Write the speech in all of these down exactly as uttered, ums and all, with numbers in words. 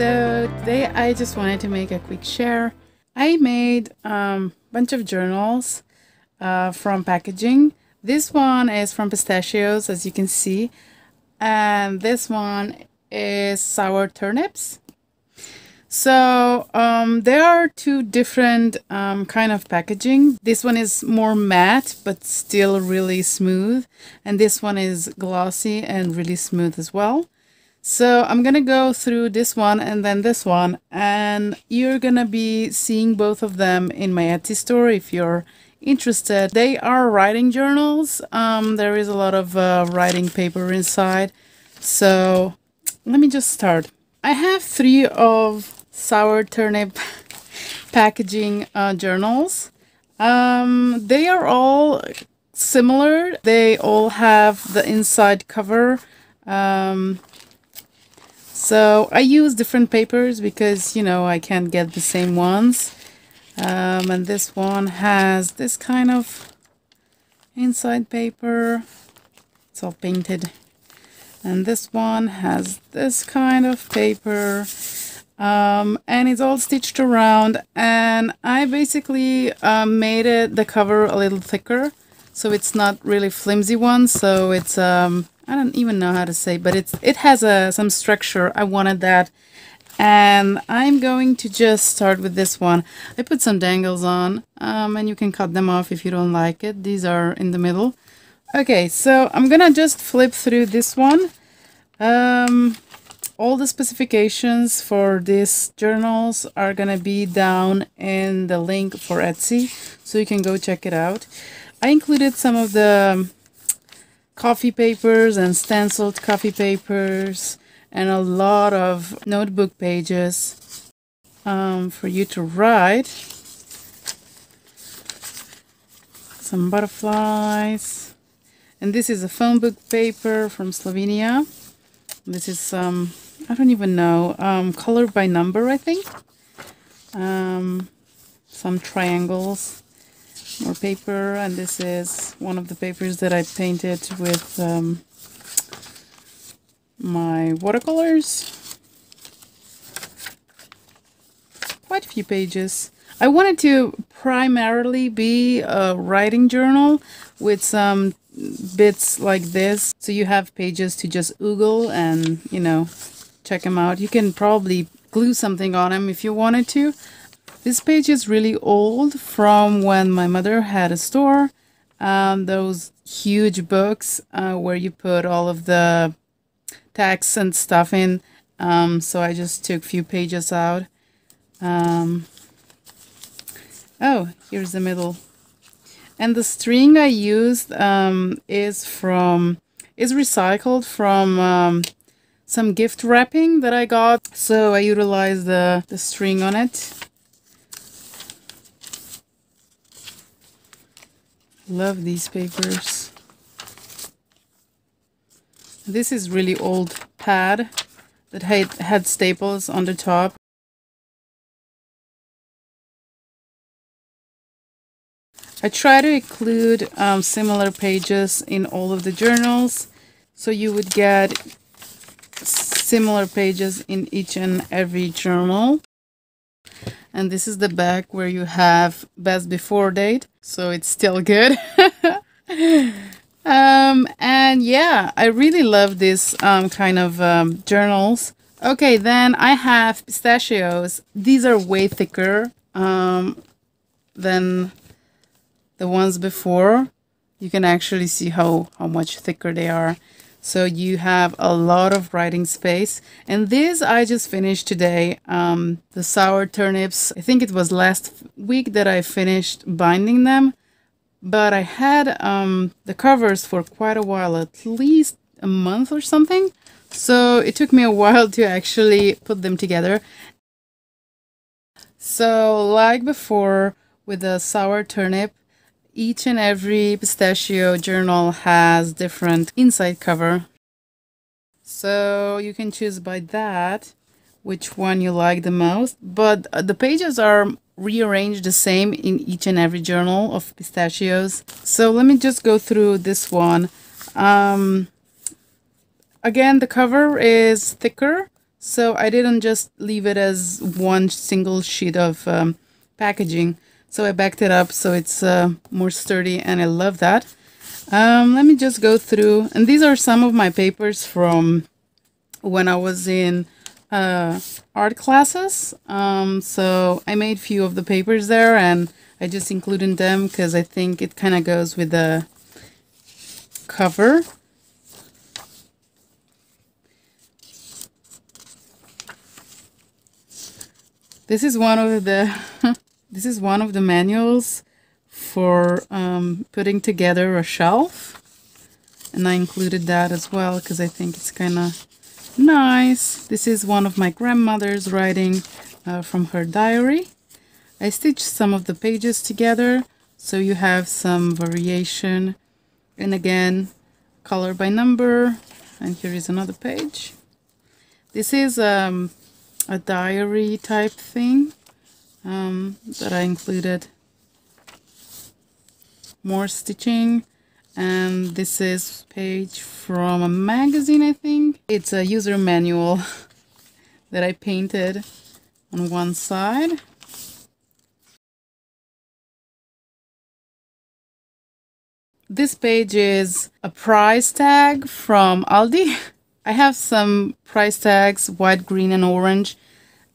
So today I just wanted to make a quick share. I made a um, bunch of journals uh, from packaging. This one is from pistachios, as you can see, and this one is sour turnips. So um, there are two different um, kind of packaging. This one is more matte but still really smooth, and this one is glossy and really smooth as well. So I'm gonna go through this one and then this one, and you're gonna be seeing both of them in my Etsy store if you're interested. They are writing journals. Um, there is a lot of uh, writing paper inside. So let me just start. I have three of sour turnip packaging uh, journals. Um, they are all similar. They all have the inside cover. Um, so I use different papers because, you know, I can't get the same ones. Um, and this one has this kind of inside paper. It's all painted. And this one has this kind of paper, um, and it's all stitched around, and I basically uh, made it the cover a little thicker, so it's not really flimsy one. So it's um, I don't even know how to say, but it's it has a some structure. I wanted that, and I'm going to just start with this one. I put some dangles on, um, and you can cut them off if you don't like it. These are in the middle. Okay, so I'm gonna just flip through this one. Um, all the specifications for these journals are gonna be down in the link for Etsy, so you can go check it out. I included some of the coffee papers and stenciled coffee papers and a lot of notebook pages um, for you to write. Some butterflies. And this is a phone book paper from Slovenia. This is, um, I don't even know, um, color by number, I think. Um, some triangles, more paper. And this is one of the papers that I painted with um, my watercolors. Quite a few pages. I wanted to primarily be a writing journal with some bits like this, so you have pages to just oogle and, you know, check them out. You can probably glue something on them if you wanted to. This page is really old, from when my mother had a store. Um, those huge books uh, where you put all of the text and stuff in. Um, so I just took a few pages out. Um, oh, here's the middle. And the string I used um, is from is recycled from um, some gift wrapping that I got, so I utilized the, the string on it. Love these papers. This is really old pad that had, had staples on the top. I try to include um, similar pages in all of the journals, so you would get similar pages in each and every journal. And this is the back where you have best before date, so it's still good. um, and yeah, I really love this um, kind of um, journals. Okay, then I have pistachios. These are way thicker um, than the ones before. You can actually see how, how much thicker they are. So you have a lot of writing space. And this I just finished today. Um, the sour turnips, I think it was last week that I finished binding them. But I had um, the covers for quite a while, at least a month or something. So it took me a while to actually put them together. So like before with the sour turnip, each and every pistachio journal has different inside cover, so you can choose by that which one you like the most. But the pages are rearranged the same in each and every journal of pistachios. So let me just go through this one. Um, again, the cover is thicker, So I didn't just leave it as one single sheet of um, packaging. So I backed it up so it's uh, more sturdy, and I love that. Um, let me just go through, and these are some of my papers from when I was in uh, art classes. Um, so I made a few of the papers there, and I just included them because I think it kind of goes with the cover. This is one of the this is one of the manuals for um, putting together a shelf, and I included that as well because I think it's kind of nice. This is one of my grandmother's writing uh, from her diary. I stitched some of the pages together so you have some variation, and again, color by number. And here is another page. This is um, a diary type thing um, that I included. More stitching, and this is page from a magazine, I think. It's a user manual that I painted on one side. This page is a price tag from Aldi. I have some price tags, white, green, and orange.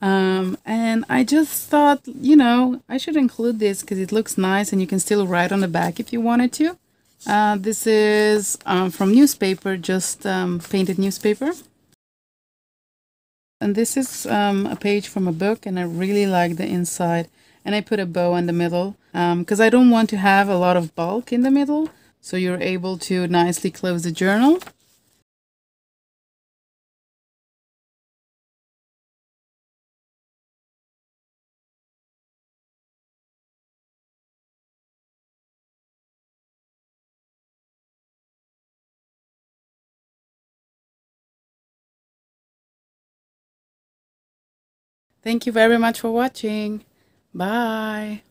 Um, and I just thought, you know, I should include this because it looks nice, and you can still write on the back if you wanted to. Uh, this is um, from newspaper, just um, painted newspaper. And this is um, a page from a book, and I really like the inside. And I put a bow in the middle because um, I don't want to have a lot of bulk in the middle. So you're able to nicely close the journal. Thank you very much for watching. Bye.